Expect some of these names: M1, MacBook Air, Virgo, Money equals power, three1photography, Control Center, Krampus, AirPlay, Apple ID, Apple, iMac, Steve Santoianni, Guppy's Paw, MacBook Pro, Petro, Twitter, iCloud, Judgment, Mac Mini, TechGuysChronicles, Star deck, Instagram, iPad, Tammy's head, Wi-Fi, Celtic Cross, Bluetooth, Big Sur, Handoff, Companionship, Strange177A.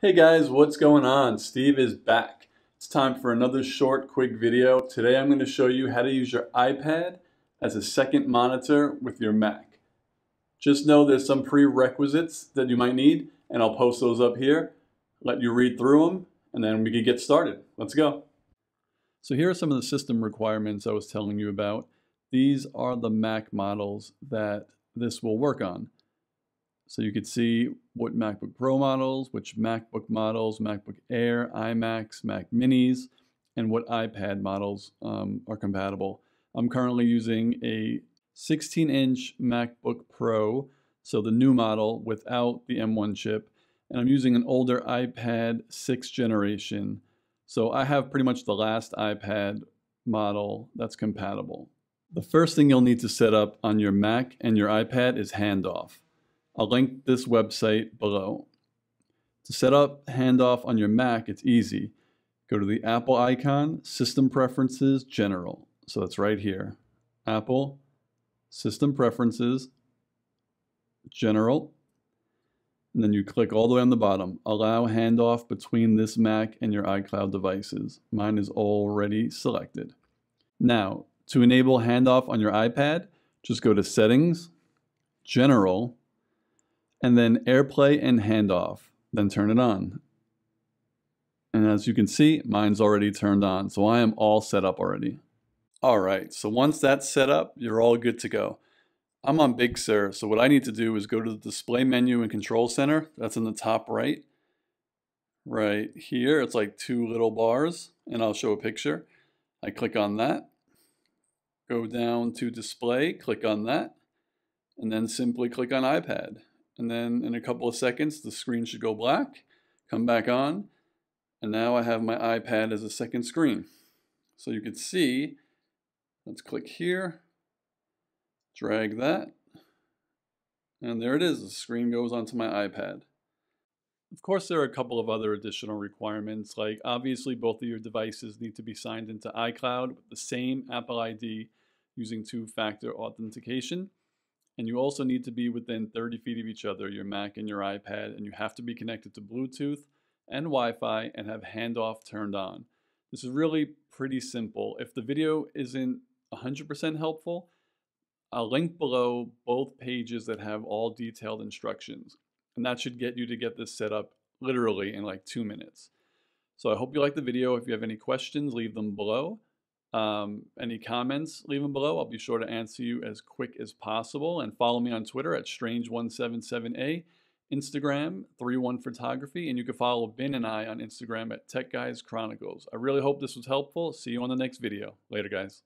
Hey guys, what's going on? Steve is back. It's time for another short, quick video. Today I'm going to show you how to use your iPad as a second monitor with your Mac. Just know there's some prerequisites that you might need, and I'll post those up here, let you read through them, and then we can get started. Let's go. So here are some of the system requirements I was telling you about. These are the Mac models that this will work on. So you could see what MacBook Pro models, which MacBook models, MacBook Air, iMacs, Mac Minis, and what iPad models are compatible. I'm currently using a 16-inch MacBook Pro, so the new model without the M1 chip, and I'm using an older iPad 6th generation. So I have pretty much the last iPad model that's compatible. The first thing you'll need to set up on your Mac and your iPad is Handoff. I'll link this website below. To set up Handoff on your Mac, it's easy. Go to the Apple icon, System Preferences, General. So that's right here. Apple, System Preferences, General. And then you click all the way on the bottom. Allow handoff between this Mac and your iCloud devices. Mine is already selected. Now, to enable handoff on your iPad, just go to Settings, General, and then AirPlay and Handoff, then turn it on. And as you can see, mine's already turned on, so I am all set up already. All right, so once that's set up, you're all good to go. I'm on Big Sur, so what I need to do is go to the display menu in Control Center, that's in the top right. Right here, it's like two little bars, and I'll show a picture. I click on that, go down to display, click on that, and then simply click on iPad. And then in a couple of seconds, the screen should go black, come back on, and now I have my iPad as a second screen. So you can see, let's click here, drag that, and there it is. The screen goes onto my iPad. Of course, there are a couple of other additional requirements, like obviously both of your devices need to be signed into iCloud with the same Apple ID using two-factor authentication. And you also need to be within 30 feet of each other, your Mac and your iPad, and you have to be connected to Bluetooth and Wi-Fi and have handoff turned on. This is really pretty simple. If the video isn't 100% helpful, I'll link below both pages that have all detailed instructions. And that should get you to get this set up literally in like 2 minutes. So I hope you liked the video. If you have any questions, leave them below. Any comments, leave them below. I'll be sure to answer you as quick as possible. And follow me on Twitter at Strange177A, Instagram, 31Photography, and you can follow Ben and I on Instagram at TechGuysChronicles. I really hope this was helpful. See you on the next video. Later, guys.